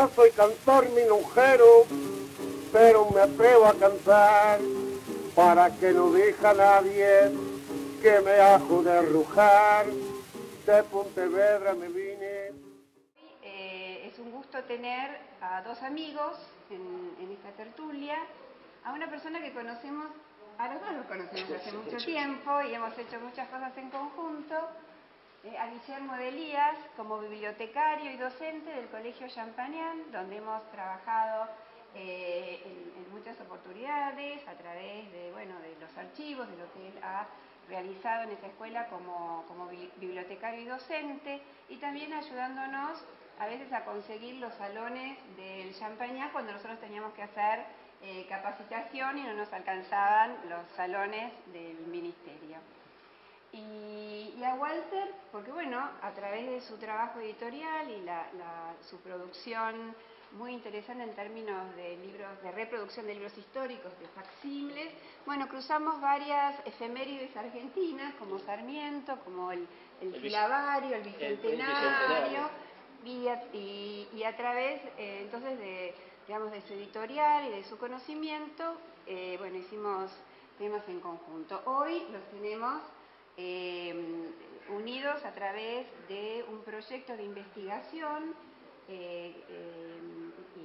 no soy cantor ni lujero, pero me atrevo a cantar para que no deja nadie que me ajo de rujar. De Pontevedra me vine. Es un gusto tener a dos amigos en esta tertulia, a una persona que conocemos, a los dos los conocemos hace mucho tiempo y hemos hecho muchas cosas en conjunto, a Guillermo de Elías como bibliotecario y docente del Colegio Champagnat, donde hemos trabajado en muchas oportunidades a través de, bueno, de los archivos, de lo que él ha realizado en esa escuela como bibliotecario y docente, y también ayudándonos a veces a conseguir los salones del Champagnat cuando nosotros teníamos que hacer capacitación y no nos alcanzaban los salones del ministerio. Y a Walter, porque bueno, a través de su trabajo editorial y su producción muy interesante en términos de libros, de reproducción de libros históricos, de facsímiles, bueno, cruzamos varias efemérides argentinas, como Sarmiento, como el Silabario, el Bicentenario, y a través entonces de, digamos, de su editorial y de su conocimiento, bueno, hicimos temas en conjunto. Hoy los tenemos unidos a través de un proyecto de investigación y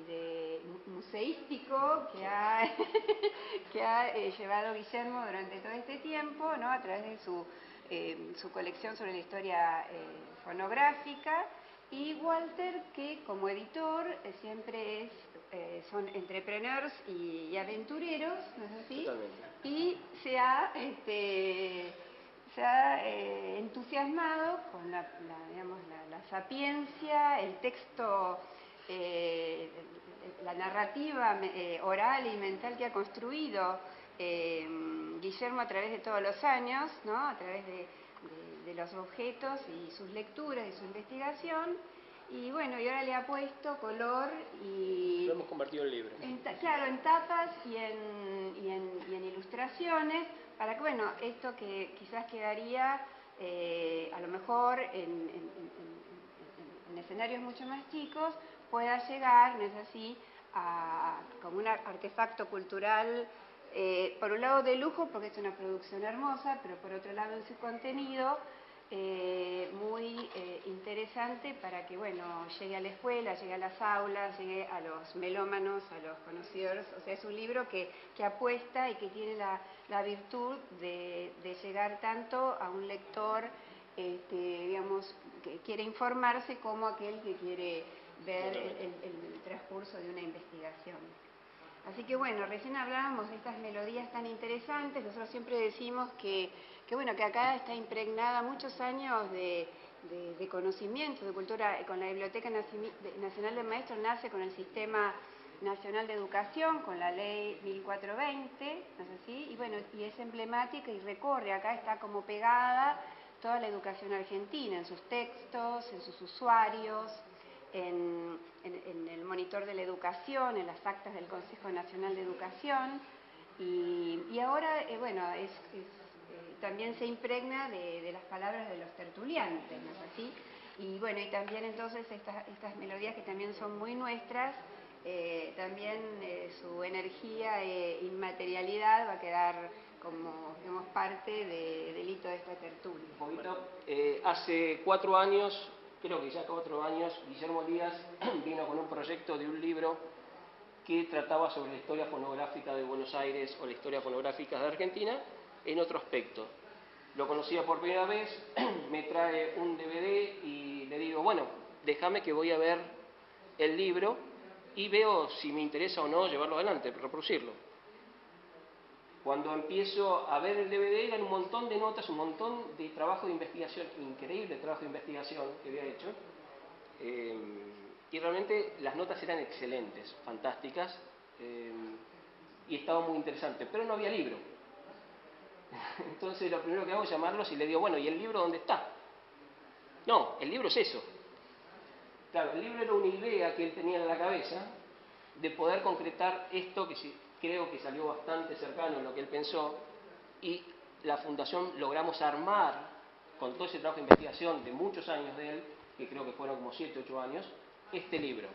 de museístico que ha, llevado Guillermo durante todo este tiempo, ¿no? A través de su colección sobre la historia fonográfica, y Walter, que como editor siempre son entrepreneurs y aventureros, ¿no es así? Totalmente. Y se ha entusiasmado con la sapiencia, el texto, la narrativa oral y mental que ha construido Guillermo a través de todos los años, ¿no? A través de los objetos y sus lecturas y su investigación. Y bueno, y ahora le ha puesto color y... Lo hemos convertido en libro. Claro, en tapas y en ilustraciones, para que, bueno, esto que quizás quedaría a lo mejor en escenarios mucho más chicos, pueda llegar, ¿no es así?, como un artefacto cultural, por un lado de lujo, porque es una producción hermosa, pero por otro lado en su contenido, muy interesante para que, bueno, llegue a la escuela, llegue a las aulas, llegue a los melómanos, a los conocedores. O sea, es un libro que apuesta y que tiene la virtud de llegar tanto a un lector, digamos, que quiere informarse, como aquel que quiere ver el transcurso de una investigación. Así que bueno, recién hablábamos de estas melodías tan interesantes. Nosotros siempre decimos que bueno, que acá está impregnada muchos años de conocimiento, de cultura. Con la Biblioteca Nacional de Maestros nace con el Sistema Nacional de Educación, con la Ley 1420, ¿no es así? Y bueno, y es emblemática y recorre, acá está como pegada toda la educación argentina, en sus textos, en sus usuarios, en el monitor de la educación, en las actas del Consejo Nacional de Educación, y ahora, bueno, también se impregna de las palabras de los tertuliantes, ¿no es así? Y bueno, y también entonces estas melodías que también son muy nuestras, también su energía e inmaterialidad va a quedar como, digamos, parte del hito de esta tertulia. Un poquito, hace 4 años... Creo que ya 4 años, Guillermo Díaz vino con un proyecto de un libro que trataba sobre la historia fonográfica de Buenos Aires o la historia fonográfica de Argentina en otro aspecto. Lo conocía por primera vez, me trae un DVD y le digo, bueno, déjame que voy a ver el libro y veo si me interesa o no llevarlo adelante, reproducirlo. Cuando empiezo a ver el DVD eran un montón de notas, un montón de trabajo de investigación, increíble trabajo de investigación que había hecho, y realmente las notas eran excelentes, fantásticas, y estaba muy interesante, pero no había libro. Entonces lo primero que hago es llamarlos y le digo, bueno, ¿y el libro dónde está? No, el libro es eso. Claro, el libro era una idea que él tenía en la cabeza de poder concretar esto que sí. Creo que salió bastante cercano a lo que él pensó, y la Fundación logramos armar, con todo ese trabajo de investigación de muchos años de él, que creo que fueron como 7 u 8 años, este libro,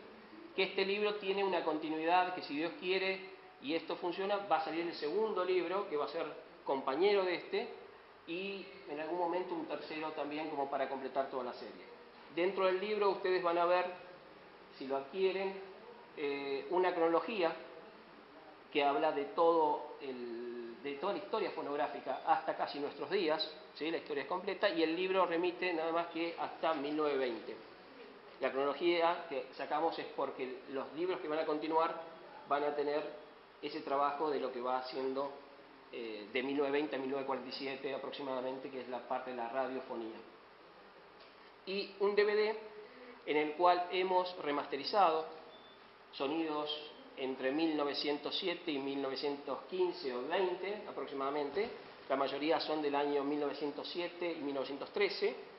que este libro tiene una continuidad, que si Dios quiere y esto funciona, va a salir el segundo libro, que va a ser compañero de este, y en algún momento un tercero también, como para completar toda la serie. Dentro del libro ustedes van a ver, si lo adquieren, una cronología que habla de toda la historia fonográfica hasta casi nuestros días, ¿sí? La historia es completa, y el libro remite nada más que hasta 1920. La cronología que sacamos es porque los libros que van a continuar van a tener ese trabajo de lo que va haciendo de 1920 a 1947 aproximadamente, que es la parte de la radiofonía. Y un DVD en el cual hemos remasterizado sonidos entre 1907 y 1915 o 20 aproximadamente, la mayoría son del año 1907 y 1913,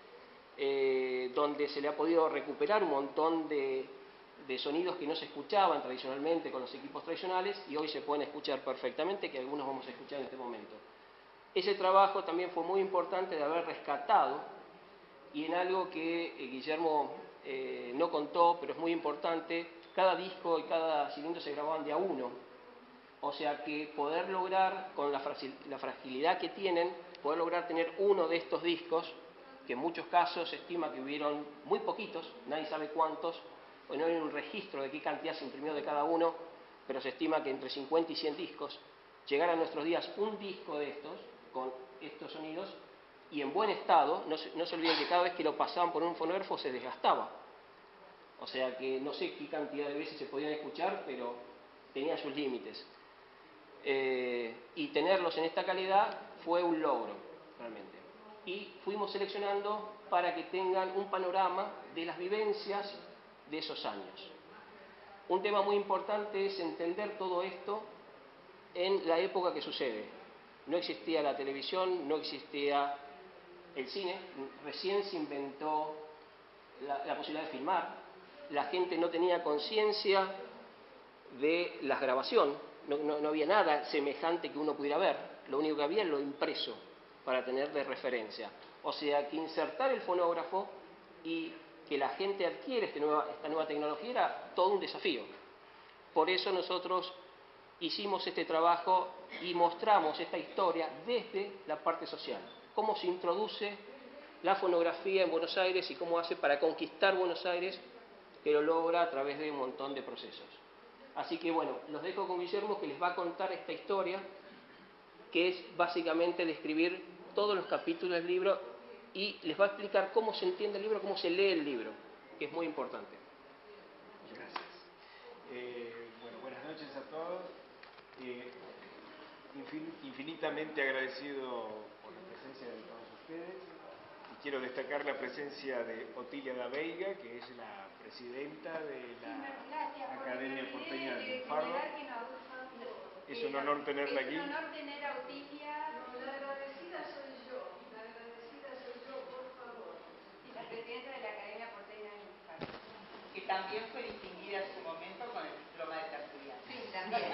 donde se le ha podido recuperar un montón de sonidos que no se escuchaban tradicionalmente con los equipos tradicionales y hoy se pueden escuchar perfectamente, que algunos vamos a escuchar en este momento. Ese trabajo también fue muy importante de haber rescatado, y en algo que Guillermo no contó, pero es muy importante, cada disco y cada cilindro se grababan de a uno, o sea que poder lograr, con la fragilidad que tienen, poder lograr tener uno de estos discos, que en muchos casos se estima que hubieron muy poquitos, nadie sabe cuántos, hoy no hay un registro de qué cantidad se imprimió de cada uno, pero se estima que entre 50 y 100 discos, llegar a nuestros días un disco de estos, con estos sonidos, y en buen estado, no se olviden que cada vez que lo pasaban por un fonógrafo se desgastaba. O sea que no sé qué cantidad de veces se podían escuchar, pero tenían sus límites. Y tenerlos en esta calidad fue un logro, realmente. Y fuimos seleccionando para que tengan un panorama de las vivencias de esos años. Un tema muy importante es entender todo esto en la época que sucede. No existía la televisión, no existía el cine, recién se inventó la posibilidad de filmar. La gente no tenía conciencia de la grabación, no había nada semejante que uno pudiera ver, lo único que había era lo impreso para tener de referencia. O sea, que insertar el fonógrafo y que la gente adquiere esta nueva tecnología era todo un desafío. Por eso nosotros hicimos este trabajo y mostramos esta historia desde la parte social, cómo se introduce la fonografía en Buenos Aires y cómo hace para conquistar Buenos Aires, que lo logra a través de un montón de procesos. Así que bueno, los dejo con Guillermo, que les va a contar esta historia, que es básicamente describir todos los capítulos del libro y les va a explicar cómo se entiende el libro, cómo se lee el libro, que es muy importante. Gracias. Bueno, buenas noches a todos. Infinitamente agradecido por la presencia de todos ustedes. Y quiero destacar la presencia de Otilia Daveiga, que es la presidenta de la Academia Porteña del Faro. Es un honor tenerla aquí. Es un honor tener a Otilia. La agradecida soy yo, por favor. Y la presidenta de la Academia Porteña del Faro, que también fue distinguida en su momento con el diploma de tertulia. Sí, también.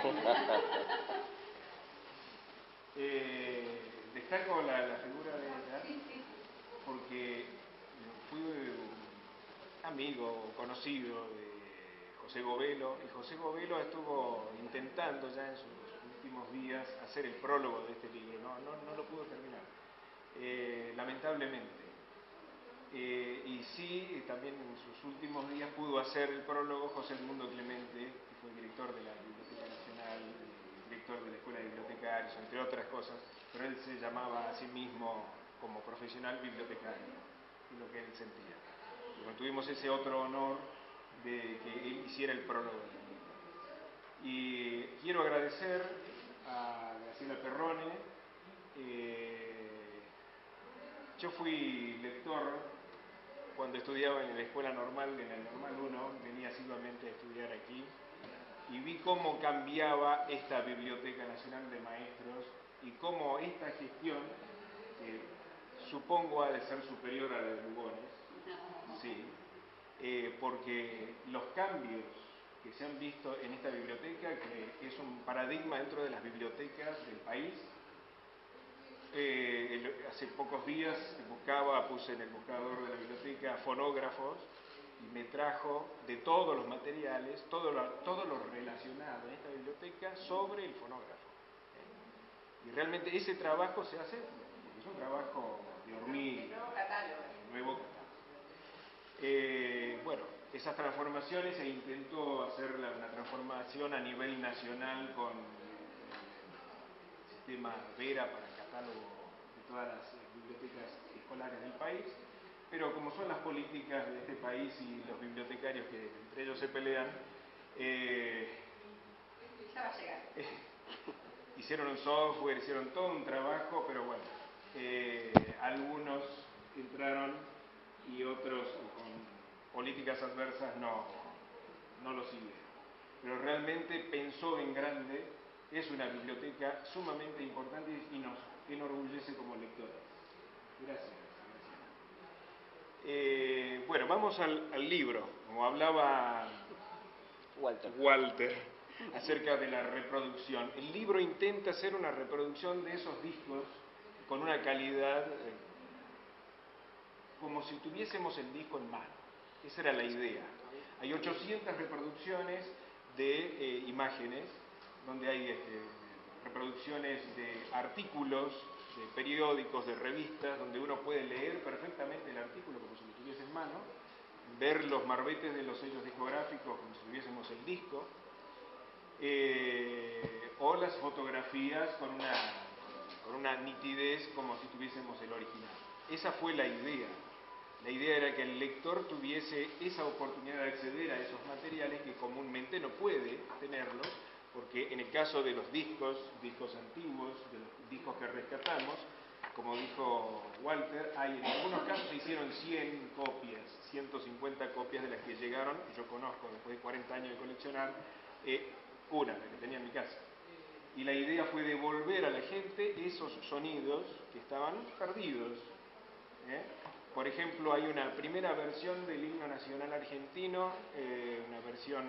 Destaco la figura de ella, sí, porque fui amigo, conocido de José Gobello, y José Gobello estuvo intentando ya en sus últimos días hacer el prólogo de este libro, no lo pudo terminar, lamentablemente, y sí, también en sus últimos días pudo hacer el prólogo José Edmundo Clemente, que fue director de la Biblioteca Nacional, director de la Escuela de Bibliotecarios, entre otras cosas, pero él se llamaba a sí mismo como profesional bibliotecario, y lo que él sentía. Bueno, tuvimos ese otro honor de que él hiciera el prólogo del libro. Y quiero agradecer a Graciela Perrone. Yo fui lector cuando estudiaba en la escuela normal, en la normal 1, venía asiduamente a estudiar aquí, y vi cómo cambiaba esta Biblioteca Nacional de Maestros y cómo esta gestión, que supongo ha de ser superior a la de Lugones, sí, porque los cambios que se han visto en esta biblioteca, que es un paradigma dentro de las bibliotecas del país, hace pocos días puse en el buscador de la biblioteca fonógrafos y me trajo de todos los materiales, todo lo relacionado en esta biblioteca sobre el fonógrafo. Y realmente ese trabajo se hace, porque es un trabajo de hormiga. El nuevo catálogo. El nuevo catálogo. Bueno, esas transformaciones se intentó hacer una transformación a nivel nacional con el sistema Vera para el catálogo de todas las bibliotecas escolares del país, pero como son las políticas de este país y los bibliotecarios que entre ellos se pelean, ya va a llegar. Hicieron un software, hicieron todo un trabajo, pero bueno, algunos entraron y otros con políticas adversas no lo siguieron. Pero realmente pensó en grande, es una biblioteca sumamente importante y nos enorgullece como lectores. Gracias. Bueno, vamos al libro. Como hablaba Walter acerca de la reproducción. El libro intenta hacer una reproducción de esos discos con una calidad... como si tuviésemos el disco en mano. Esa era la idea. Hay 800 reproducciones de imágenes, donde hay reproducciones de artículos, de periódicos, de revistas, donde uno puede leer perfectamente el artículo como si lo tuviese en mano, ver los marbetes de los sellos discográficos como si tuviésemos el disco, o las fotografías con una nitidez como si tuviésemos el original. Esa fue la idea. La idea era que el lector tuviese esa oportunidad de acceder a esos materiales que comúnmente no puede tenerlos, porque en el caso de los discos antiguos, de los discos que rescatamos, como dijo Walter, hay en algunos casos se hicieron 100 copias, 150 copias de las que llegaron, yo conozco después de 40 años de coleccionar, una, la que tenía en mi casa. Y la idea fue devolver a la gente esos sonidos que estaban perdidos. Por ejemplo, hay una primera versión del himno nacional argentino, una versión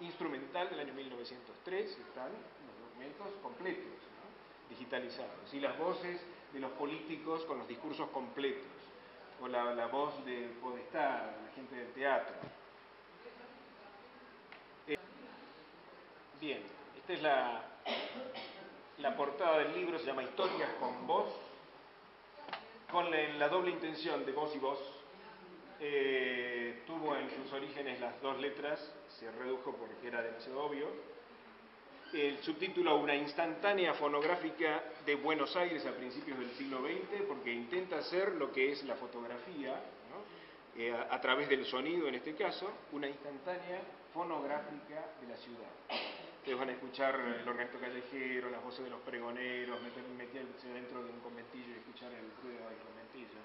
instrumental del año 1903, están los documentos completos, ¿no? Digitalizados, y las voces de los políticos con los discursos completos, o la voz de Podestá, la gente del teatro. Bien, esta es la portada del libro, se llama Historias con Voz, con la doble intención de voz y voz. Tuvo en sus orígenes las dos letras, se redujo porque era demasiado obvio. El subtítulo, una instantánea fonográfica de Buenos Aires a principios del siglo XX, porque intenta hacer lo que es la fotografía, ¿no? A través del sonido en este caso, una instantánea fonográfica de la ciudad. Ustedes van a escuchar el organto callejero, las voces de los pregoneros, meterse dentro de un conventillo y escuchar el ruido del conventillo.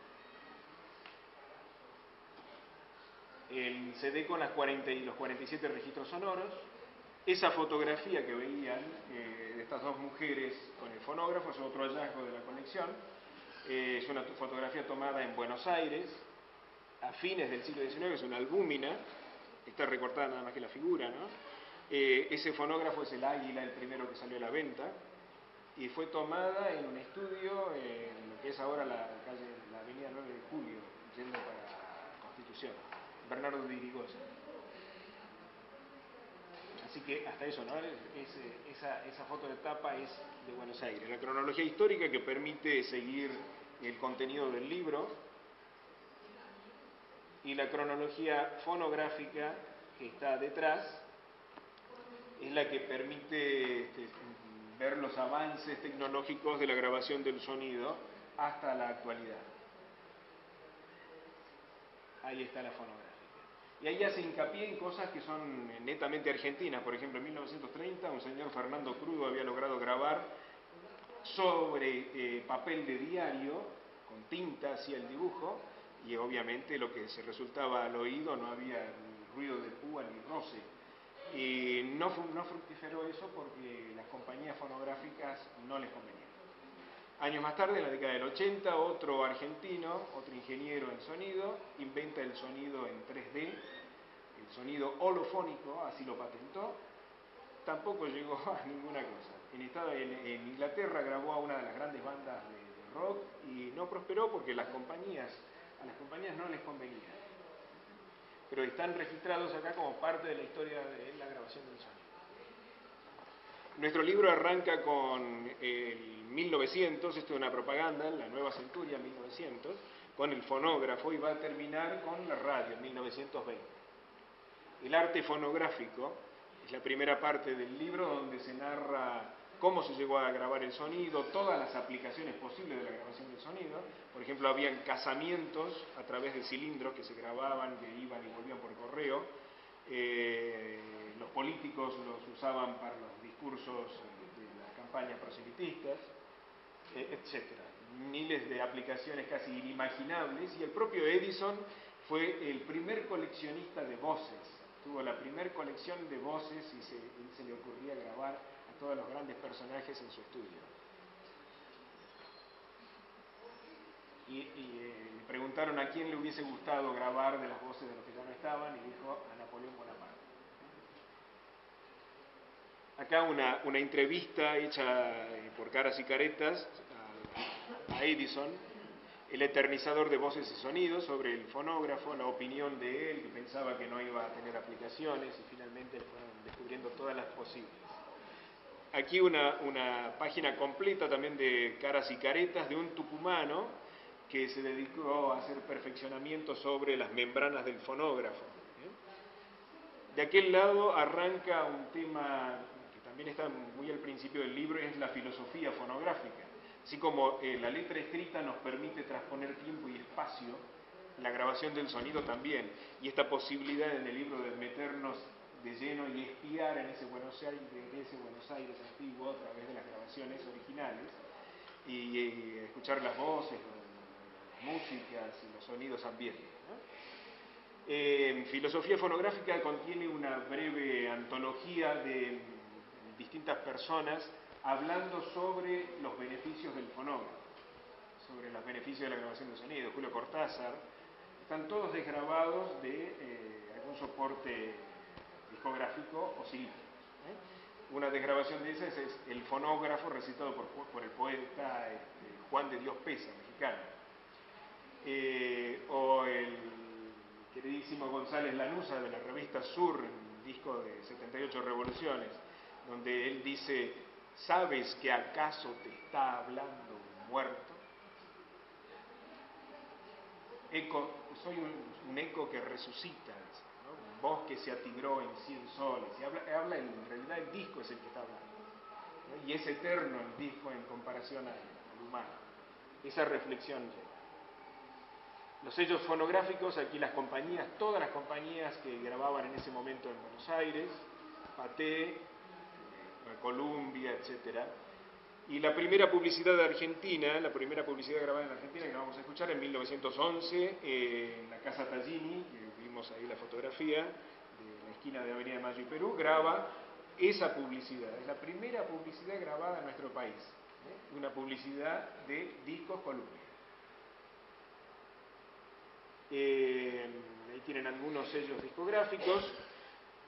El CD con los 47 registros sonoros. Esa fotografía que veían de estas dos mujeres con el fonógrafo es otro hallazgo de la colección. Es una fotografía tomada en Buenos Aires a fines del siglo XIX, es una albúmina, está recortada nada más que la figura, ¿no? Ese fonógrafo es el Águila, el primero que salió a la venta, y fue tomada en un estudio en lo que es ahora la avenida 9 de Julio, yendo para Constitución, Bernardo de Irigoyen. Así que hasta eso, ¿no? Esa foto de tapa es de Buenos Aires. La cronología histórica que permite seguir el contenido del libro, y la cronología fonográfica que está detrás es la que permite ver los avances tecnológicos de la grabación del sonido hasta la actualidad. Ahí está la fonográfica. Y ahí hace hincapié en cosas que son netamente argentinas. Por ejemplo, en 1930 un señor Fernando Crudo había logrado grabar sobre papel de diario, con tinta hacia el dibujo, y obviamente lo que se resultaba al oído no había ruido de púa ni roce. Y no fructiferó eso porque las compañías fonográficas no les convenían. Años más tarde, en la década del 80, otro argentino, otro ingeniero en sonido, inventa el sonido en 3D, el sonido holofónico, así lo patentó, tampoco llegó a ninguna cosa. En Inglaterra grabó a una de las grandes bandas de rock y no prosperó porque a las compañías no les convenía. pero están registrados acá como parte de la historia de la grabación del sonido. Nuestro libro arranca con el 1900, esto es una propaganda, la nueva centuria 1900, con el fonógrafo, y va a terminar con la radio en 1920. El arte fonográfico es la primera parte del libro donde se narra cómo se llegó a grabar el sonido, todas las aplicaciones posibles de la grabación del sonido. Por ejemplo, habían casamientos a través de cilindros que se grababan, que iban y volvían por correo. Los políticos los usaban para los discursos de las campañas proselitistas, etc. Miles de aplicaciones casi inimaginables, y el propio Edison fue el primer coleccionista de voces. Tuvo la primer colección de voces y se le ocurría grabar a todos los grandes personajes en su estudio. Le preguntaron a quién le hubiese gustado grabar de las voces de los que ya no estaban, y dijo a Napoleón Bonaparte. Acá una entrevista hecha por Caras y Caretas a Edison, el eternizador de voces y sonidos, sobre el fonógrafo, la opinión de él, que pensaba que no iba a tener aplicaciones, y finalmente fueron descubriendo todas las posibles. Aquí una página completa también de Caras y Caretas, de un tucumano que se dedicó a hacer perfeccionamiento sobre las membranas del fonógrafo. De aquel lado arranca un tema que también está muy al principio del libro, es la filosofía fonográfica. Así como la letra escrita nos permite transponer tiempo y espacio, la grabación del sonido también. Y esta posibilidad en el libro de meternos de lleno y espiar en ese Buenos Aires antiguo a través de las grabaciones originales y escuchar las voces, las músicas y los sonidos ambientes, ¿no? Filosofía fonográfica contiene una breve antología de distintas personas hablando sobre los beneficios del fonógrafo, sobre los beneficios de la grabación de sonido. Julio Cortázar, están todos desgrabados de algún soporte discográfico o cilíndrico. Una desgrabación de esas es el fonógrafo recitado por el poeta Juan de Dios Pesa, mexicano. O el queridísimo González Lanuza de la revista Sur, un disco de 78 revoluciones, donde él dice: ¿sabes que acaso te está hablando un muerto? Eco, soy un eco que resucita, ¿no? Un voz que se atigró en 100 soles. Y habla, en realidad el disco es el que está hablando, ¿no? Y es eterno el disco en comparación al humano. Esa reflexión llega. Los sellos fonográficos, aquí las compañías, todas las compañías que grababan en ese momento en Buenos Aires, Paté, Columbia, etcétera. Y la primera publicidad de Argentina, la primera publicidad grabada en Argentina, que vamos a escuchar en 1911, en la Casa Tallini, que vimos ahí la fotografía, de la esquina de Avenida Mayo y Perú, graba esa publicidad. Es la primera publicidad grabada en nuestro país, ¿eh? Una publicidad de discos Columbia. Ahí tienen algunos sellos discográficos.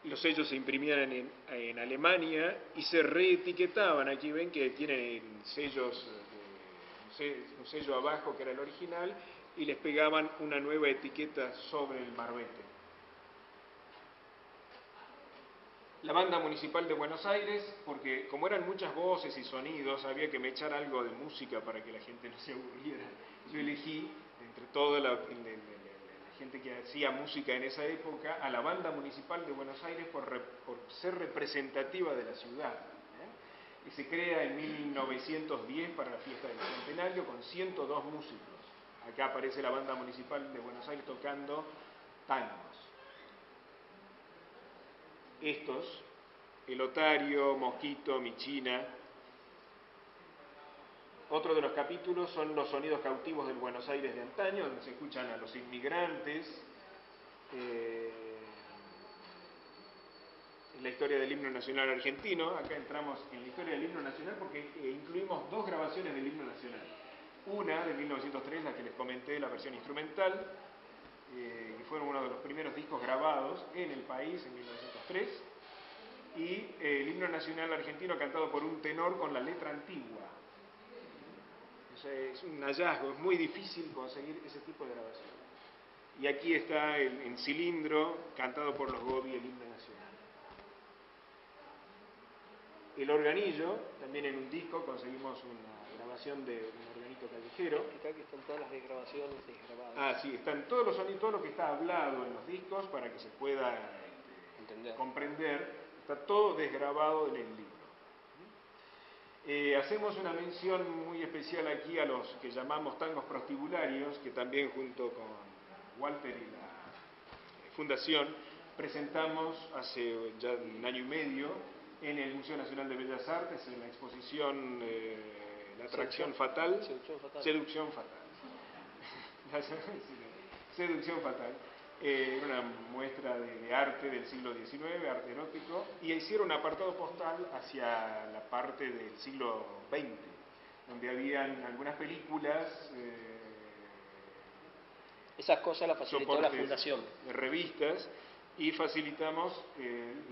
Los sellos se imprimían en Alemania y se reetiquetaban. Aquí ven que tienen sellos, un sello abajo que era el original, y les pegaban una nueva etiqueta sobre el marbete. La Banda Municipal de Buenos Aires, porque como eran muchas voces y sonidos, había que me echar algo de música para que la gente no se aburriera. Yo elegí, entre toda la gente que hacía música en esa época, a la Banda Municipal de Buenos Aires por ser representativa de la ciudad, ¿eh? Y se crea en 1910 para la fiesta del Centenario con 102 músicos. Acá aparece la Banda Municipal de Buenos Aires tocando tangos. Estos, El Otario, Mosquito, Michina. Otro de los capítulos son los sonidos cautivos del Buenos Aires de antaño, donde se escuchan a los inmigrantes, la historia del himno nacional argentino. Acá entramos en la historia del himno nacional porque incluimos dos grabaciones del himno nacional. Una de 1903, la que les comenté, la versión instrumental, que fueron uno de los primeros discos grabados en el país en 1903, y el himno nacional argentino cantado por un tenor con la letra antigua. Es un hallazgo, es muy difícil conseguir ese tipo de grabación. y aquí está en cilindro, cantado por los Gobi, el himno nacional. El organillo, también en un disco, conseguimos una grabación de un organito callejero. Aquí están todas las grabaciones desgrabadas. Ah, sí, están todos los sonidos, todo lo que está hablado en los discos para que se pueda comprender. Está todo desgrabado en el libro. Hacemos una mención muy especial aquí a los que llamamos tangos prostibularios, que también junto con Walter y la Fundación presentamos hace ya un año y medio en el Museo Nacional de Bellas Artes, en la exposición La Atracción Fatal. Seducción Fatal. Seducción Fatal. Era una muestra de arte del siglo XIX, arte erótico, y hicieron un apartado postal hacia la parte del siglo XX, donde habían algunas películas. Esas cosas las facilitó la Fundación. Revistas, y facilitamos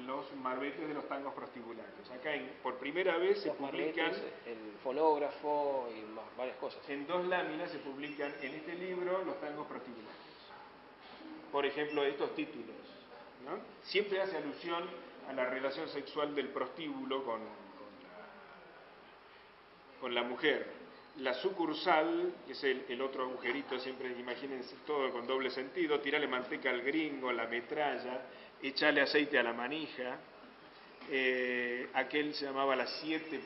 los marbetes de los tangos prostibularios. Acá por primera vez se publican... el fonógrafo y varias cosas. En dos láminas se publican en este libro los tangos prostibularios. Por ejemplo, estos títulos, ¿no? Siempre hace alusión a la relación sexual del prostíbulo con la mujer. La sucursal, que es el otro agujerito, siempre imagínense todo con doble sentido, tirale manteca al gringo, la metralla, echale aceite a la manija. Aquel se llamaba las siete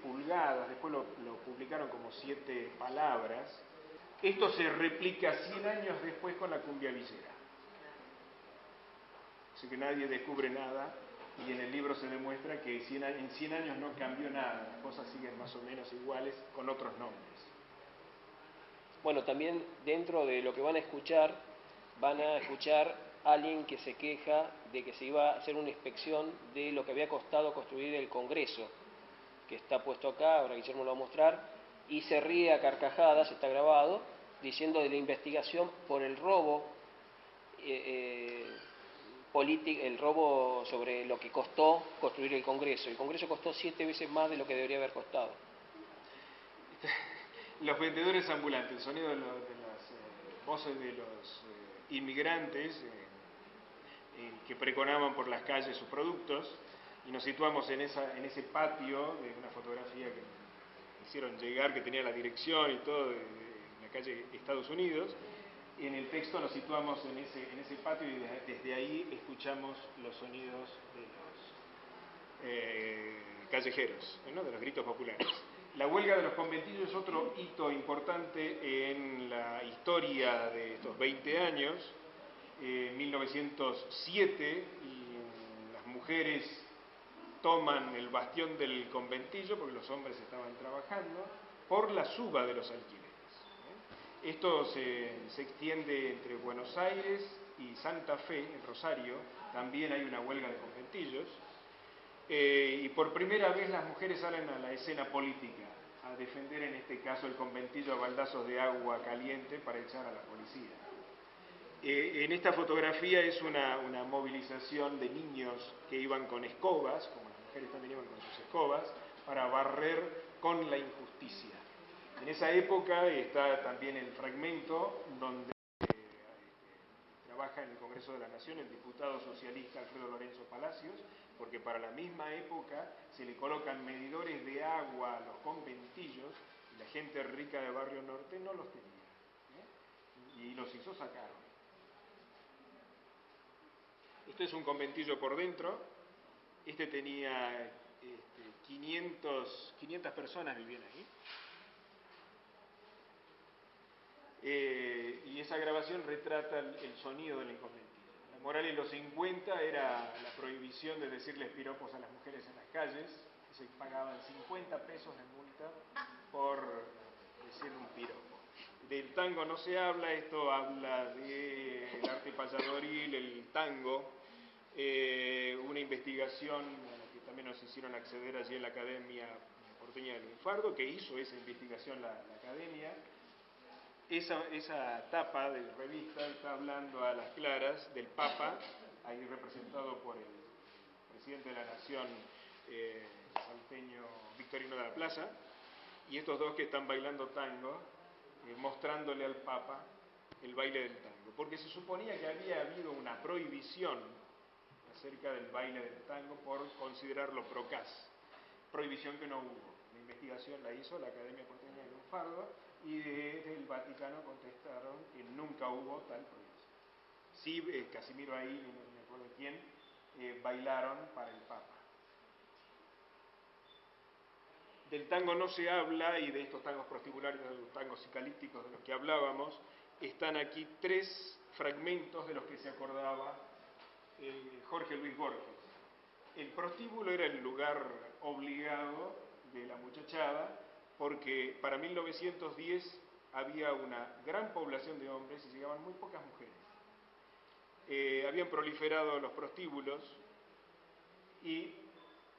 pulgadas, después lo publicaron como 7 palabras. Esto se replica 100 años después con la cumbia villera. Así que nadie descubre nada, y en el libro se demuestra que en 100 años no cambió nada, las cosas siguen más o menos iguales con otros nombres. Bueno, también dentro de lo que van a escuchar a alguien que se queja de que se iba a hacer una inspección de lo que había costado construir el Congreso, que está puesto acá, ahora Guillermo lo va a mostrar. Y se ríe a carcajadas, está grabado, diciendo de la investigación por el robo político, el robo sobre lo que costó construir el Congreso. El Congreso costó 7 veces más de lo que debería haber costado. Los vendedores ambulantes, el sonido de las voces de los inmigrantes que pregonaban por las calles sus productos, y nos situamos en ese patio de una fotografía que hicieron llegar, que tenía la dirección y todo, en la calle Estados Unidos. En el texto nos situamos en ese patio, y desde ahí escuchamos los sonidos de los callejeros, ¿no? De los gritos populares. La huelga de los conventillos es otro hito importante en la historia de estos 20 años. 1907, y las mujeres toman el bastión del conventillo, porque los hombres estaban trabajando, por la suba de los alquileres. Esto se extiende entre Buenos Aires y Santa Fe, en Rosario, también hay una huelga de conventillos, y por primera vez las mujeres salen a la escena política, a defender en este caso el conventillo a baldazos de agua caliente para echar a la policía. En esta fotografía es una movilización de niños que iban con escobas, como las mujeres también iban con sus escobas, para barrer con la injusticia. En esa época está también el fragmento donde trabaja en el Congreso de la Nación el diputado socialista Alfredo Lorenzo Palacios, porque para la misma época se le colocan medidores de agua a los conventillos, y la gente rica de Barrio Norte no los tenía, y los hizo sacar. Esto es un conventillo por dentro. Este tenía 500 personas vivían ahí. Y esa grabación retrata el sonido del conventillo. La moral en los 50 era la prohibición de decirles piropos a las mujeres en las calles. Se pagaban 50 pesos de multa por decir un piropo. Del tango no se habla, esto habla del arte payadoril, el tango, una investigación que también nos hicieron acceder allí en la Academia Porteña del Faro, que hizo esa investigación la Academia. Esa tapa de revista está hablando a las claras del Papa, ahí representado por el presidente de la Nación, salteño Victorino de la Plaza, y estos dos que están bailando tango, mostrándole al Papa el baile del tango, porque se suponía que había habido una prohibición acerca del baile del tango por considerarlo procaz, prohibición que no hubo. La investigación la hizo la Academia Porteña de Faro y desde el Vaticano contestaron que nunca hubo tal prohibición. Sí, Casimiro ahí, no me acuerdo quién, bailaron para el Papa. Del tango no se habla, y de estos tangos prostibulares, de los tangos sicalípticos de los que hablábamos, están aquí tres fragmentos de los que se acordaba Jorge Luis Borges. El prostíbulo era el lugar obligado de la muchachada, porque para 1910 había una gran población de hombres y llegaban muy pocas mujeres. Habían proliferado los prostíbulos y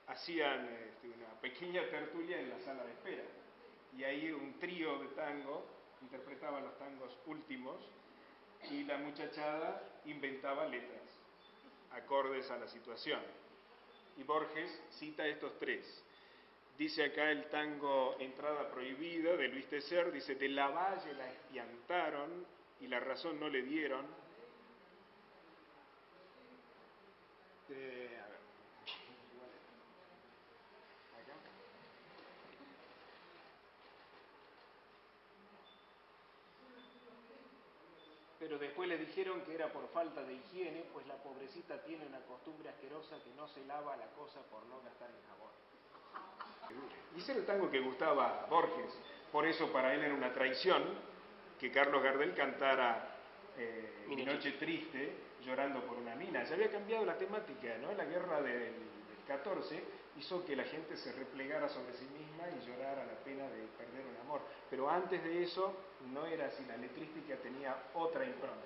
hacían una pequeña tertulia en la sala de espera, y ahí un trío de tango interpretaba los tangos últimos y la muchachada inventaba letras acordes a la situación. Y Borges cita estos tres. Dice acá el tango Entrada Prohibida de Luis Tesser, dice: de la Valle la espiantaron y la razón no le dieron. A ver. Pero después le dijeron que era por falta de higiene, pues la pobrecita tiene una costumbre asquerosa que no se lava la cosa por no gastar en jabón. Y ese era el tango que gustaba a Borges, por eso para él era una traición que Carlos Gardel cantara Mi noche triste, llorando por una mina. Se había cambiado la temática, ¿no? La guerra del 14 hizo que la gente se replegara sobre sí misma y llorara la pena de perder un amor. Pero antes de eso no era así, la letrística tenía otra impronta.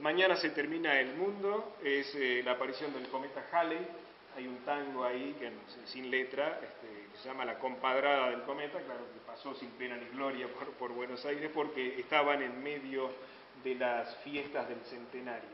Mañana se termina el mundo, es la aparición del cometa Halley. Hay un tango ahí que, sin letra, que se llama La Compadrada del Cometa. Claro que pasó sin pena ni gloria por Buenos Aires, porque estaban en medio de las fiestas del centenario.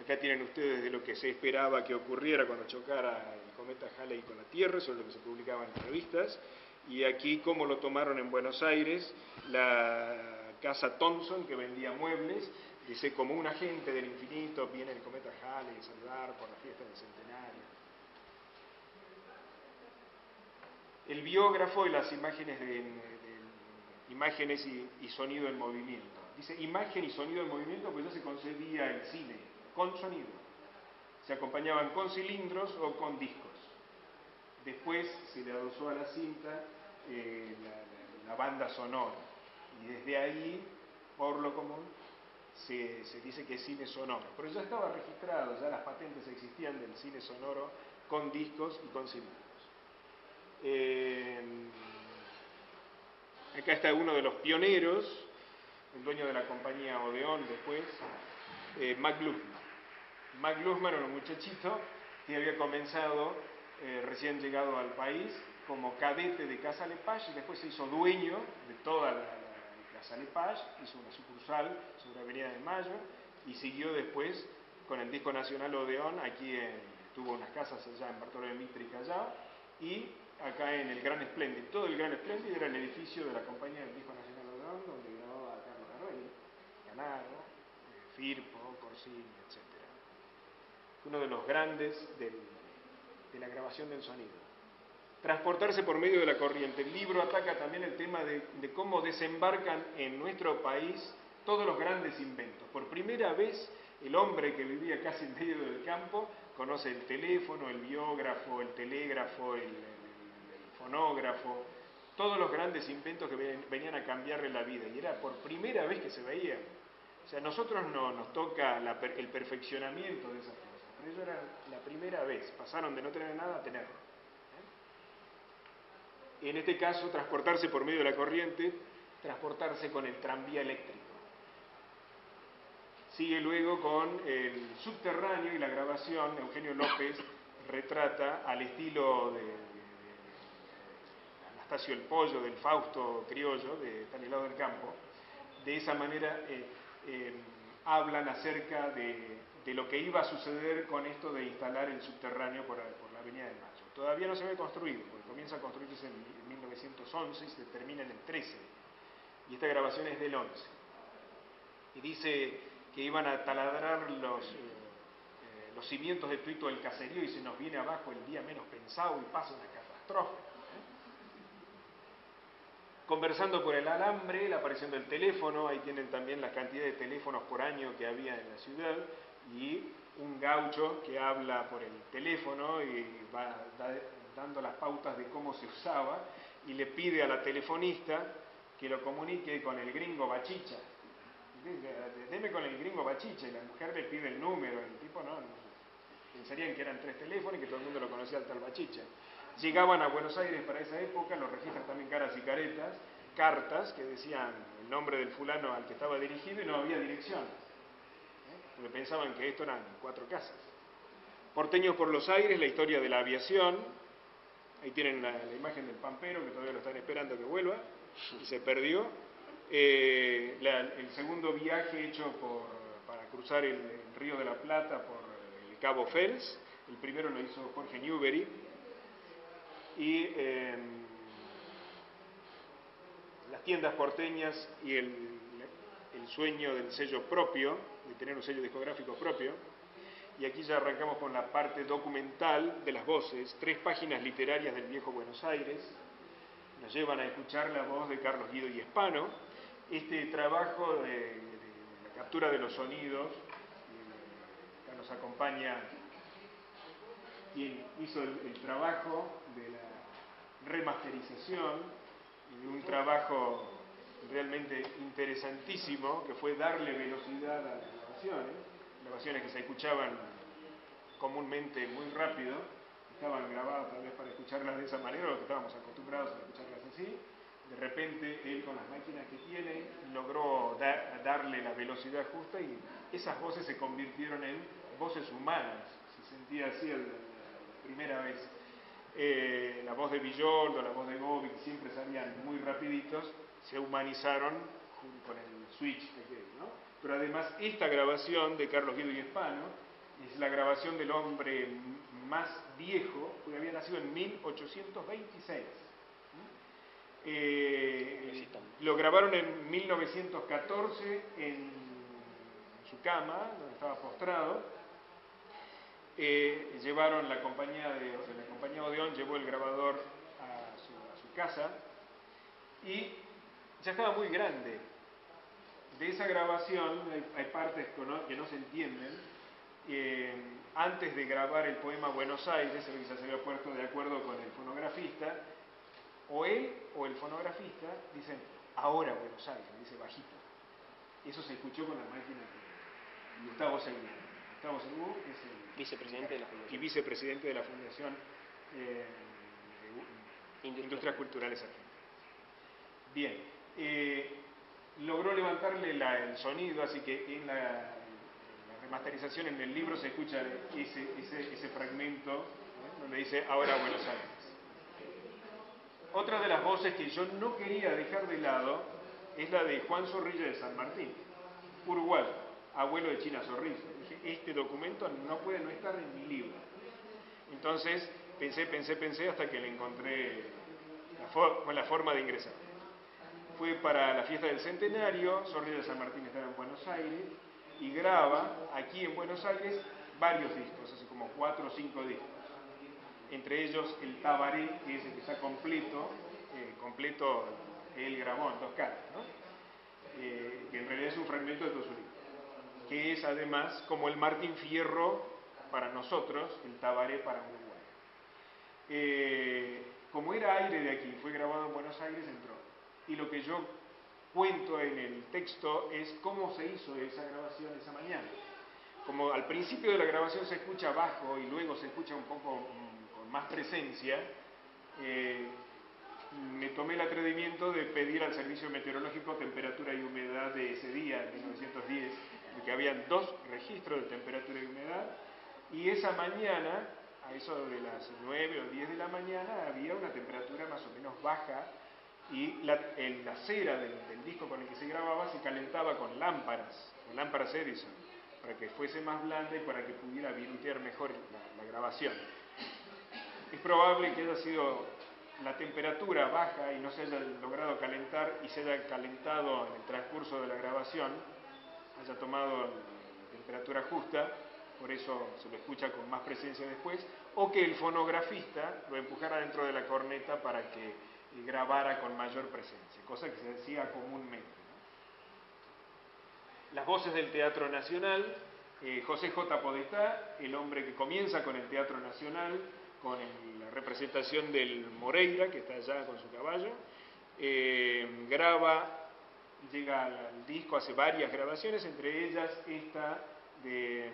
Acá tienen ustedes de lo que se esperaba que ocurriera cuando chocara el cometa Halley con la Tierra, eso es lo que se publicaba en las revistas, y aquí cómo lo tomaron en Buenos Aires. La casa Thompson, que vendía muebles, dice: como un agente del infinito viene el cometa Halley a saludar por la fiesta del centenario. El biógrafo y las imágenes imágenes y sonido en movimiento. Dice imagen y sonido en movimiento porque ya se concebía el cine con sonido. Se acompañaban con cilindros o con discos. Después se le adosó a la cinta la banda sonora. Y desde ahí, por lo común, se dice que es cine sonoro. Pero ya estaba registrado, ya las patentes existían del cine sonoro con discos y con cilindros. Acá está uno de los pioneros, el dueño de la compañía Odeón después, Mac Luzman. Mac Luzman era un muchachito que había comenzado, recién llegado al país, como cadete de Casa Lepage, y después se hizo dueño de toda la Casa Lepage, hizo una sucursal sobre Avenida de Mayo, y siguió después con el Disco Nacional Odeón. Aquí tuvo unas casas allá en Bartolomé Mitre y Callao, y acá en el Gran Splendid. Todo el Gran Splendid era el edificio de la compañía del Disco Nacional Odeón, donde grababa a Carlos Gardel, Canaro, Firpo, Corsini, etc. Uno de los grandes de la grabación del sonido. Transportarse por medio de la corriente. El libro ataca también el tema de cómo desembarcan en nuestro país todos los grandes inventos. Por primera vez, el hombre que vivía casi en medio del campo conoce el teléfono, el biógrafo, el telégrafo, el fonógrafo, todos los grandes inventos que venían a cambiarle la vida. Y era por primera vez que se veían. O sea, a nosotros no nos toca el perfeccionamiento de esas cosas. Pero ellos eran la primera vez, pasaron de no tener nada a tenerlo. En este caso, transportarse por medio de la corriente, transportarse con el tranvía eléctrico. Sigue luego con el subterráneo y la grabación. Eugenio López retrata al estilo de Anastasio el Pollo, del Fausto criollo, de Tanilado del Campo. De esa manera hablan acerca de lo que iba a suceder con esto de instalar el subterráneo por la Avenida de Mayo. Todavía no se había construido, porque comienza a construirse en 1911 y se termina en el 13. Y esta grabación es del 11. y dice que iban a taladrar los cimientos de Tuito del caserío y se nos viene abajo el día menos pensado y pasa una catástrofe. Conversando por el alambre, la aparición del teléfono, ahí tienen también la cantidad de teléfonos por año que había en la ciudad, y un gaucho que habla por el teléfono y va dando las pautas de cómo se usaba, y le pide a la telefonista que lo comunique con el gringo Bachicha. Deme con el gringo Bachicha, y la mujer le pide el número, el tipo no, pensarían que eran 3 teléfonos y que todo el mundo lo conocía al tal Bachicha. Llegaban a Buenos Aires para esa época, los registran también Caras y Caretas, cartas que decían el nombre del fulano al que estaba dirigido y no había dirección, porque pensaban que esto eran 4 casas. Porteños por los aires, la historia de la aviación, ahí tienen la imagen del Pampero, que todavía lo están esperando que vuelva, y se perdió. El segundo viaje hecho para cruzar el Río de la Plata por el Cabo Fels, el primero lo hizo Jorge Newbery, y las tiendas porteñas y el sueño del sello propio, de tener un sello discográfico propio. Y aquí ya arrancamos con la parte documental de las voces, 3 páginas literarias del viejo Buenos Aires. Nos llevan a escuchar la voz de Carlos Guido y Espano. Este trabajo de la captura de los sonidos, acá nos acompaña quien hizo el trabajo de la remasterización, y un trabajo realmente interesantísimo, que fue darle velocidad a las grabaciones. Grabaciones que se escuchaban comúnmente muy rápido, estaban grabadas tal vez para escucharlas de esa manera, o que estábamos acostumbrados a escucharlas así. De repente él, con las máquinas que tiene, logró darle la velocidad justa, y esas voces se convirtieron en voces humanas. Se sentía así la primera vez. La voz de Villoldo, la voz de Gobi, que siempre salían muy rapiditos, se humanizaron con el switch pequeño, ¿no? Pero además esta grabación de Carlos Guido y Espano es la grabación del hombre más viejo, que había nacido en 1826. Lo grabaron en 1914 en su cama, donde estaba postrado. Llevaron la compañía Odeón, llevó el grabador a su casa, y ya estaba muy grande. De esa grabación hay partes que no se entienden. Antes de grabar el poema Buenos Aires, el que se había puesto de acuerdo con el fonografista, o él o el fonografista dicen, ahora Buenos Aires, dice bajito. Eso se escuchó con la máquina de Gustavo Segú. Gustavo Segú es el vicepresidente de la Fundación. Y vicepresidente de la Fundación de Industrias Culturales Argentinas. Bien. Logró levantarle el sonido, así que en la remasterización, en el libro, se escucha ese fragmento, ¿no?, donde dice ahora Buenos Aires. Otra de las voces que yo no quería dejar de lado es la de Juan Zorrilla de San Martín, uruguayo, abuelo de China Zorrilla. Dije, este documento no puede no estar en mi libro. Entonces pensé hasta que le encontré la forma de ingresar. Fue para la fiesta del centenario, Zorrilla de San Martín estaba en Buenos Aires y graba aquí en Buenos Aires varios discos, así como 4 o 5 discos. Entre ellos el Tabaré, que es el que está completo él grabó en 2 caras, ¿no? Que en realidad es un fragmento de todo su libro, que es además como el Martín Fierro para nosotros, el Tabaré para Uruguay. Como era aire de aquí, fue grabado en Buenos Aires, entró. Y lo que yo cuento en el texto es cómo se hizo esa grabación esa mañana. Como al principio de la grabación se escucha bajo y luego se escucha un poco con más presencia, me tomé el atrevimiento de pedir al servicio meteorológico temperatura y humedad de ese día, en 1910, porque habían 2 registros de temperatura y humedad, y esa mañana, a eso de las 9 o 10 de la mañana, había una temperatura más o menos baja, y la cera del disco con el que se grababa se calentaba con lámparas Edison, para que fuese más blanda y para que pudiera virutear mejor la grabación. Es probable que haya sido la temperatura baja y no se haya logrado calentar, y se haya calentado en el transcurso de la grabación, haya tomado temperatura justa, por eso se lo escucha con más presencia después, o que el fonografista lo empujara dentro de la corneta para que grabara con mayor presencia, cosa que se decía comúnmente, ¿no? Las voces del Teatro Nacional, José J. Podestá, el hombre que comienza con el Teatro Nacional, con la representación del Moreira, que está allá con su caballo, graba, llega al disco, hace varias grabaciones, entre ellas esta de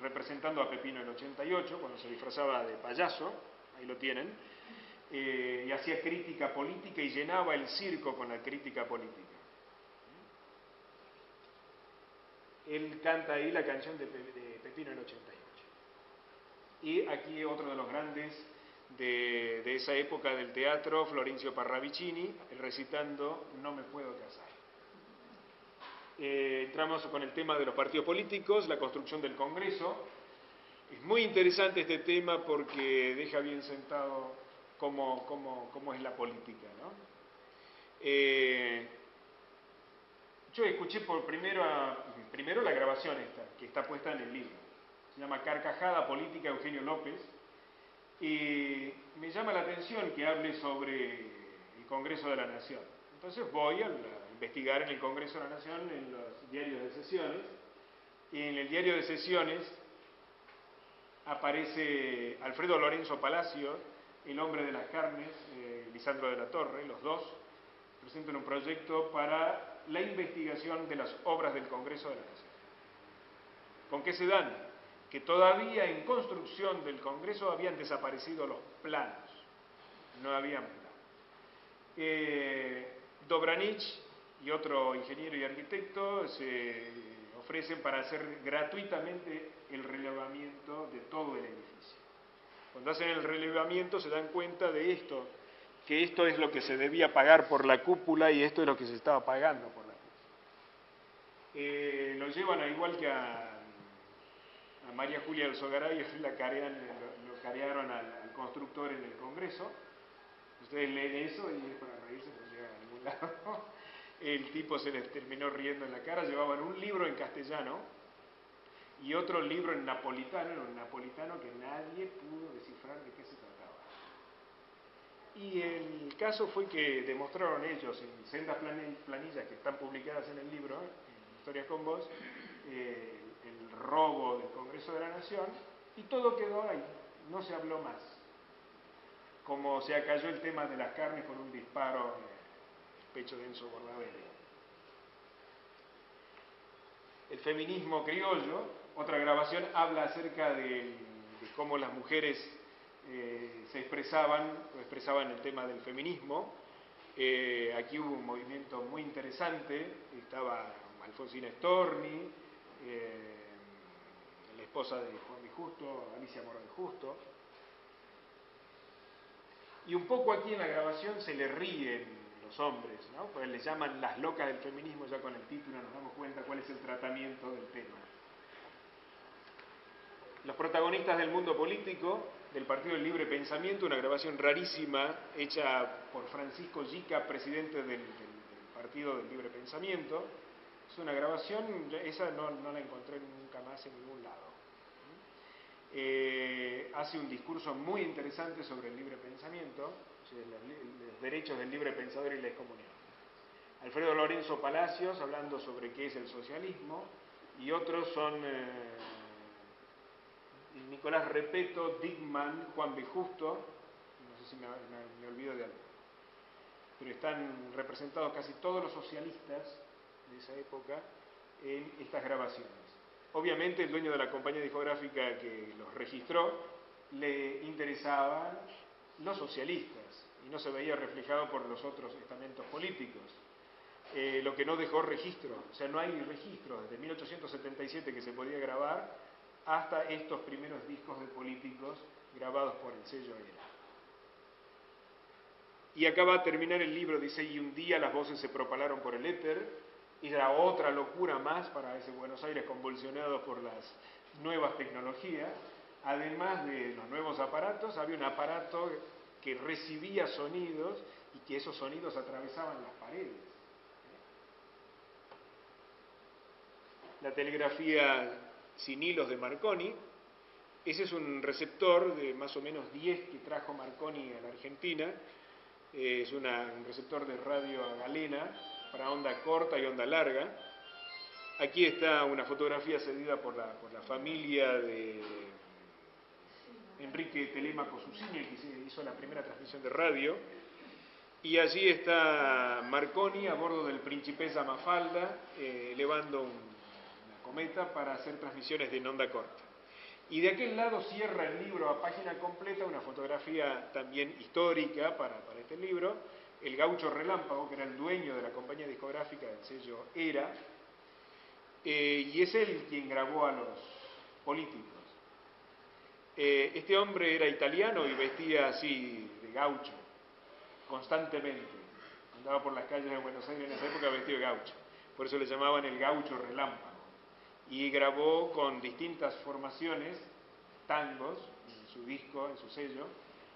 representando a Pepino en 88, cuando se disfrazaba de payaso, ahí lo tienen, y hacía crítica política y llenaba el circo con la crítica política. Él canta ahí la canción de Pepino en 88. Y aquí otro de los grandes de esa época del teatro, Florencio Parravicini, recitando No me puedo casar. Entramos con el tema de los partidos políticos, la construcción del Congreso. Es muy interesante este tema porque deja bien sentado cómo es la política, ¿no? Yo escuché por primero la grabación esta, que está puesta en el libro. Se llama Carcajada Política, Eugenio López. Y me llama la atención que hable sobre el Congreso de la Nación. Entonces voy a investigar en el Congreso de la Nación, en los diarios de sesiones, y en el diario de sesiones aparece Alfredo Lorenzo Palacios, el hombre de las carnes, Lisandro de la Torre, los dos presentan un proyecto para la investigación de las obras del Congreso de la Nación. ¿Con qué se dan? Que todavía en construcción del Congreso habían desaparecido los planos, no habían planos. Dobranich y otro ingeniero y arquitecto se ofrecen para hacer gratuitamente el relevamiento de todo el edificio. Cuando hacen el relevamiento se dan cuenta de esto, que esto es lo que se debía pagar por la cúpula y esto es lo que se estaba pagando por la cúpula. Lo llevan igual que a María Julia del Sogaray, lo carearon al constructor en el Congreso. Ustedes leen eso y es para reírse, no llega a ningún lado. El tipo se les terminó riendo en la cara. Llevaban un libro en castellano y otro libro en napolitano, era un napolitano que nadie pudo descifrar de qué se trataba. Y el caso fue que demostraron ellos en sendas planillas que están publicadas en el libro, en Historias con Voz, el robo del Congreso de la Nación, y todo quedó ahí, no se habló más. Como se acalló el tema de las carnes con un disparo pecho de Enzo Bordabelli. El feminismo criollo, otra grabación, habla acerca de cómo las mujeres expresaban el tema del feminismo. Aquí hubo un movimiento muy interesante, estaba Alfonsina Storni, la esposa de Juan de Justo, Alicia Moro de Justo. Y un poco aquí en la grabación se le ríen hombres, ¿no? Pues les llaman las locas del feminismo, ya con el título nos damos cuenta cuál es el tratamiento del tema. Los protagonistas del mundo político, del Partido del Libre Pensamiento, una grabación rarísima hecha por Francisco Yica, presidente del Partido del Libre Pensamiento. Es una grabación, esa no la encontré nunca más en ningún lado. Hace un discurso muy interesante sobre el libre pensamiento, los derechos del libre pensador y la excomunión. Alfredo Lorenzo Palacios hablando sobre qué es el socialismo, y otros son Nicolás Repetto, Digman, Juan B. Justo, no sé si me olvido de algo, pero están representados casi todos los socialistas de esa época en estas grabaciones. Obviamente el dueño de la compañía discográfica que los registró le interesaba los socialistas, y no se veía reflejado por los otros estamentos políticos, lo que no dejó registro, o sea, no hay registro desde 1877 que se podía grabar hasta estos primeros discos de políticos grabados por el sello Era. Y acá va a terminar el libro, dice, y un día las voces se propalaron por el éter, y era otra locura más para ese Buenos Aires convulsionado por las nuevas tecnologías. Además de los nuevos aparatos, había un aparato que recibía sonidos y que esos sonidos atravesaban las paredes. la telegrafía sin hilos de Marconi. Ese es un receptor de más o menos 10 que trajo Marconi a la Argentina. Es un receptor de radio a galena para onda corta y onda larga. Aquí está una fotografía cedida por la familia de Enrique Telemaco Susini, que hizo la primera transmisión de radio. Y allí está Marconi a bordo del Principessa Mafalda, elevando una cometa para hacer transmisiones de onda corta. Y de aquel lado cierra el libro a página completa, una fotografía también histórica para este libro, el gaucho Relámpago, que era el dueño de la compañía discográfica del sello Era, y es él quien grabó a los políticos. Este hombre era italiano y vestía así de gaucho, constantemente. Andaba por las calles de Buenos Aires en esa época vestido de gaucho, por eso le llamaban el gaucho Relámpago. Y grabó con distintas formaciones, tangos, en su disco, en su sello,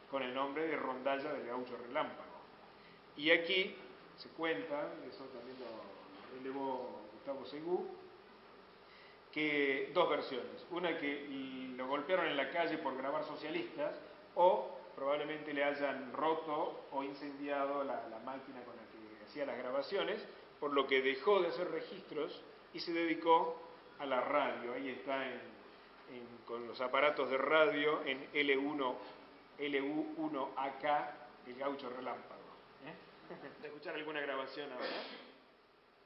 con el nombre de Rondalla del Gaucho Relámpago. Y aquí se cuenta, eso también lo relevó Gustavo Segú, que dos versiones. Una que lo golpearon en la calle por grabar socialistas, o probablemente le hayan roto o incendiado la máquina con la que hacía las grabaciones, por lo que dejó de hacer registros y se dedicó a la radio. Ahí está con los aparatos de radio en LU1AK el gaucho Relámpago. Vamos a escuchar alguna grabación ahora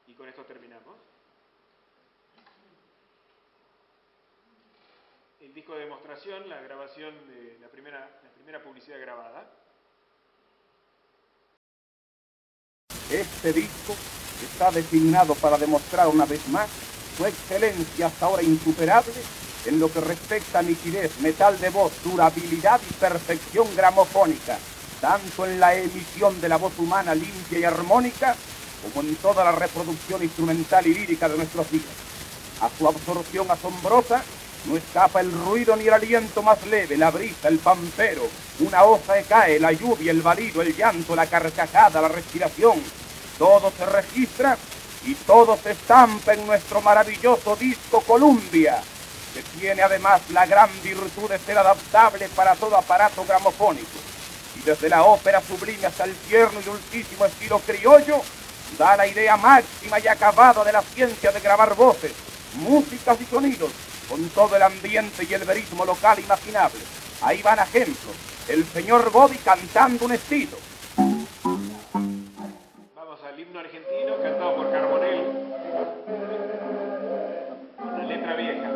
y con esto terminamos. El disco de demostración, la grabación de la primera publicidad grabada. Este disco está designado para demostrar una vez más su excelencia hasta ahora insuperable en lo que respecta a nitidez, metal de voz, durabilidad y perfección gramofónica, tanto en la emisión de la voz humana limpia y armónica, como en toda la reproducción instrumental y lírica de nuestros días. A su absorción asombrosa no escapa el ruido ni el aliento más leve, la brisa, el pampero, una hoja que cae, la lluvia, el balido, el llanto, la carcajada, la respiración, todo se registra y todo se estampa en nuestro maravilloso disco Columbia, que tiene además la gran virtud de ser adaptable para todo aparato gramofónico, y desde la ópera sublime hasta el tierno y dulcísimo estilo criollo, da la idea máxima y acabada de la ciencia de grabar voces, músicas y sonidos, con todo el ambiente y el verismo local imaginable. Ahí van ejemplos, el señor Gobi cantando un estilo. Vamos al himno argentino, cantado por Carbonell, con la letra vieja.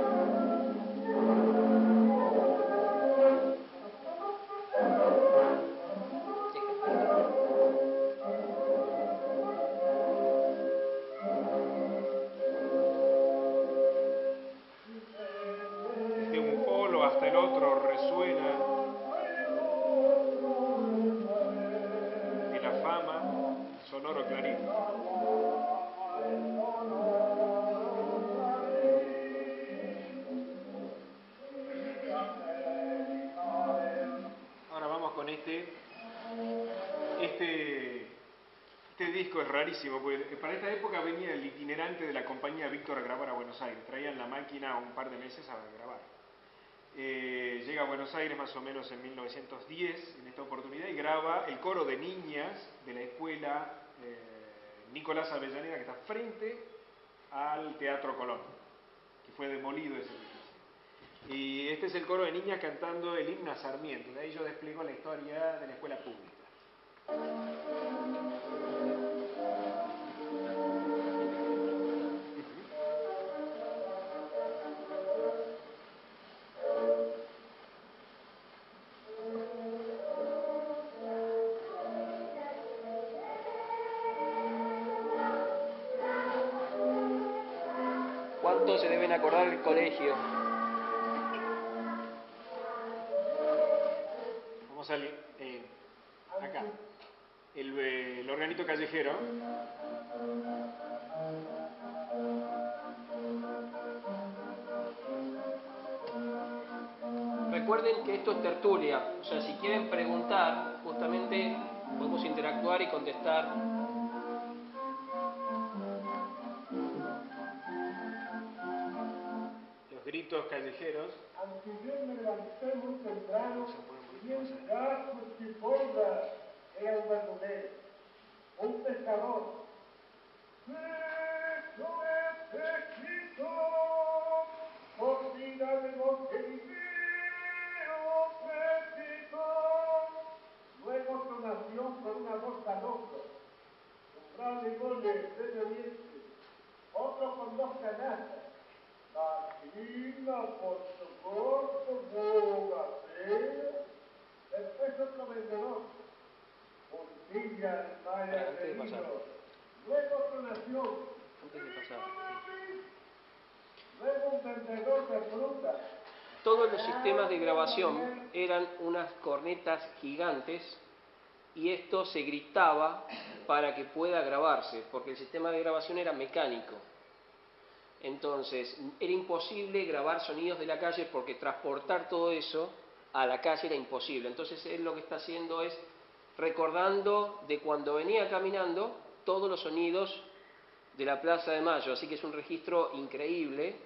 Es rarísimo, porque para esta época venía el itinerante de la compañía Víctor a grabar a Buenos Aires, traían la máquina un par de meses a grabar. Llega a Buenos Aires más o menos en 1910, en esta oportunidad, y graba el coro de niñas de la escuela Nicolás Avellaneda, que está frente al Teatro Colón, que fue demolido ese edificio. Y este es el coro de niñas cantando el himno a Sarmiento, de ahí yo despliego la historia de la escuela pública. Se deben acordar el colegio. Vamos a salir acá. El organito callejero. Recuerden que esto es tertulia, o sea, si quieren preguntar, justamente podemos interactuar y contestar. gritos callejeros. Aunque yo me levanté muy temprano, mientras mi boda era un bandonero, un pescador. ¡Esto es pesquito! ¡Por vida de Montevideo, pesquito! Luego tonación por una voz tan otra. Un gran limón de oriente, otro con dos canastas. Martina, por socorro, Bogacera. Después otro vendedor, Portilla, Maya, Revino. Luego otro nación, luego un vendedor de fruta. Todos los sistemas de grabación eran unas cornetas gigantes y esto se gritaba para que pueda grabarse, porque el sistema de grabación era mecánico. Entonces, era imposible grabar sonidos de la calle porque transportar todo eso a la calle era imposible. Entonces, él lo que está haciendo es recordando de cuando venía caminando todos los sonidos de la Plaza de Mayo. Así que es un registro increíble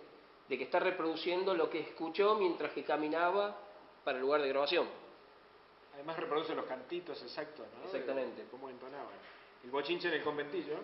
de que está reproduciendo lo que escuchó mientras que caminaba para el lugar de grabación. Además reproduce los cantitos exactos, ¿no? Exactamente. De cómo entonaban. El bochinche en el conventillo.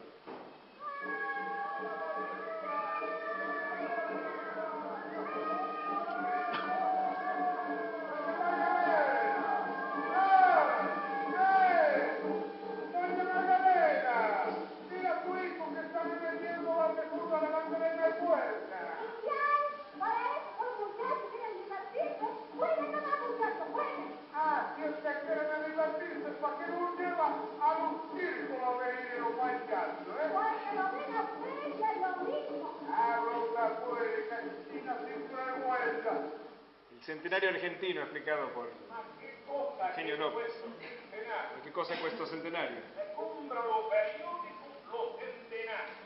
El centenario argentino explicado por Eugenio López. ¿Qué cosa cuesta centenario? Se compra los periódicos, los centenarios.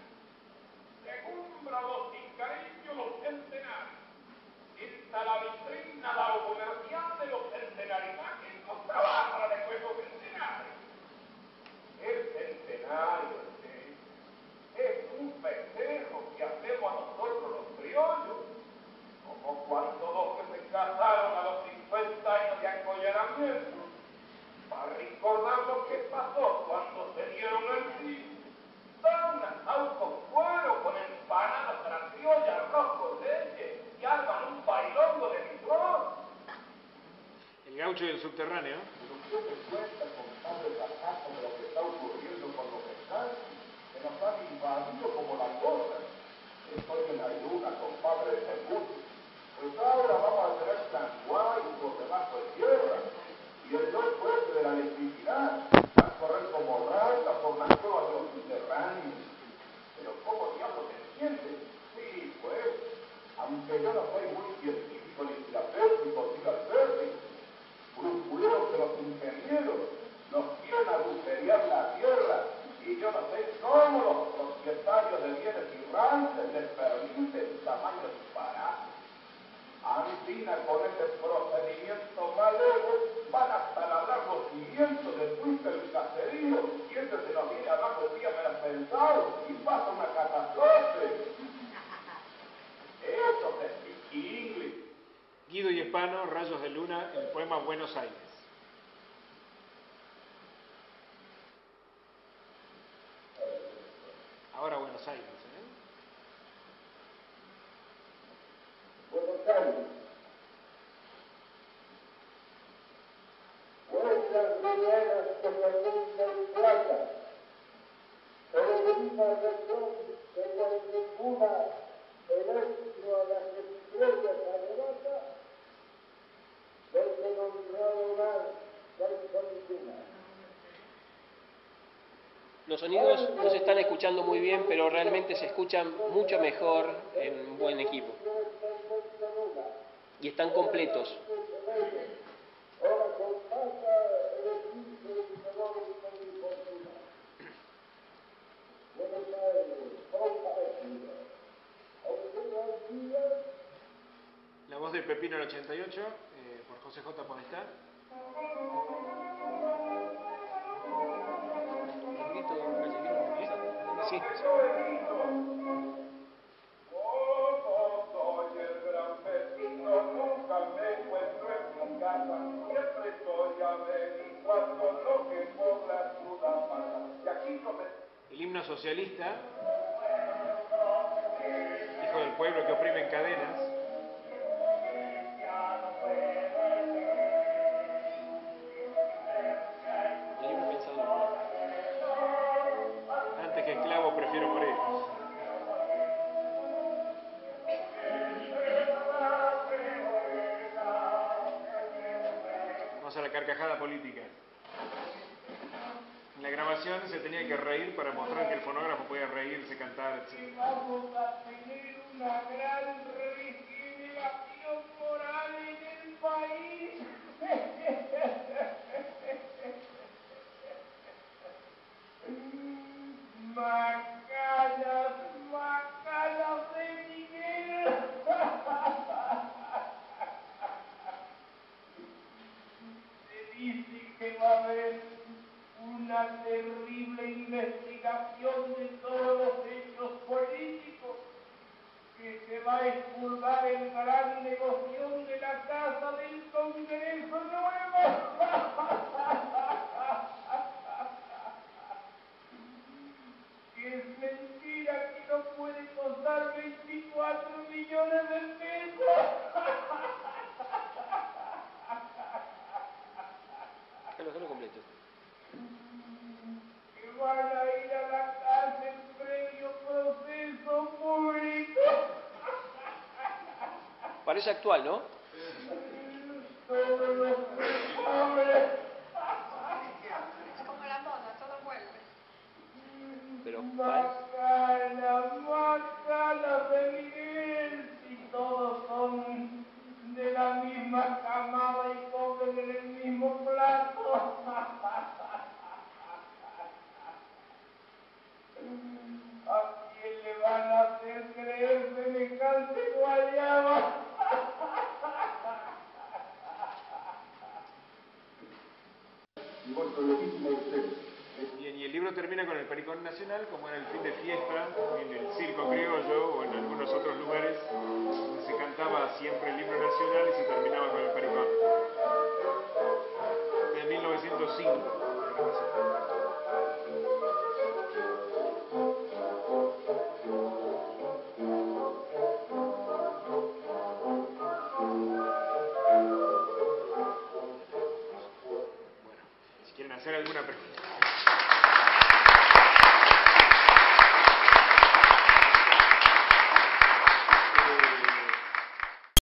Se compra los picarillos, los centenarios. Está la vitrina, la comercial de los centenarios. ¿Quién no trabaja después los centenarios? El centenario, ¿sí? Es un festejo que hacemos a nosotros los criollos. Como cuando dos que se casaron a los 50 años de acollaramiento, para recordar lo que pasó cuando se dieron el sí, dan un autofuero con empanadas de la criolla, arroz con leche y arman un bailongo de licor. El gaucho y el subterráneo. Pero ¿qué te cuesta contando el fracaso de lo que está ocurriendo con los pescados? Que nos han invadido como la cosa. Estoy en la ayuda, compadre de Semundo. Pues ahora vamos a tener San Juan por debajo de tierra. Y el no fuerte de la electricidad va a correr como rata por las cuevas de los subterráneos. Pero ¿cómo diablos se entiende? Sí, pues, aunque yo no soy muy científico ni filapértico, brusculeros de los ingenieros nos quieren agujerear la tierra. Y yo no sé cómo los propietarios de bienes y ranches les permiten tamaño disparado. Antina, con este procedimiento malero, van hasta labrar los cimientos del puente del caserío, y este se nos viene abajo el día menos pensado, y pasa una catástrofe. Eso es inglés. Guido y Espano, Rayos de Luna, el poema Buenos Aires. Ahora Buenos Aires, ¿eh? Buenos Aires. Vuestras mañanas que permiten plata, peregrinas del sol que configura el éxito a las estrellas adelanta, desde nombrado lugar del continente. Los sonidos no se están escuchando muy bien, pero realmente se escuchan mucho mejor en buen equipo. Y están completos. La voz de Pepino en 88, por José J. Podestá. Sí. Soy el gran El himno socialista, hijo del pueblo que oprime en cadenas. El himno pensado en morir. Antes que esclavo prefiero morir. Vamos a la carcajada política. En la grabación se tenía que reír para mostrar que el fonógrafo podía reírse, cantar, etc. Y vamos a tener una gran regeneración moral en el país. Macanas, macanas de dinero. Se dice que va a haber una terrible investigación de todos los hechos políticos que se va a expulgar en gran negocio de la Casa del Congreso Nuevo. Que es mentira que no puede costar 24 millones de pesos. Carlos, lo completo. Que van a ir a la cárcel previo proceso público. Parece actual, ¿no? Todos los pobres. Es como la moda, todo vuelve. Pero macanas de Miguel, si todos son de la misma camada y comen en el mismo plato. ¿A quién le van a hacer creer semejante guayaba? Bien, y el libro termina con el Pericón Nacional, como era el fin de fiesta en el Circo Criollo o en algunos otros lugares donde se cantaba siempre el libro nacional y se terminaba con el Pericón. De 1905.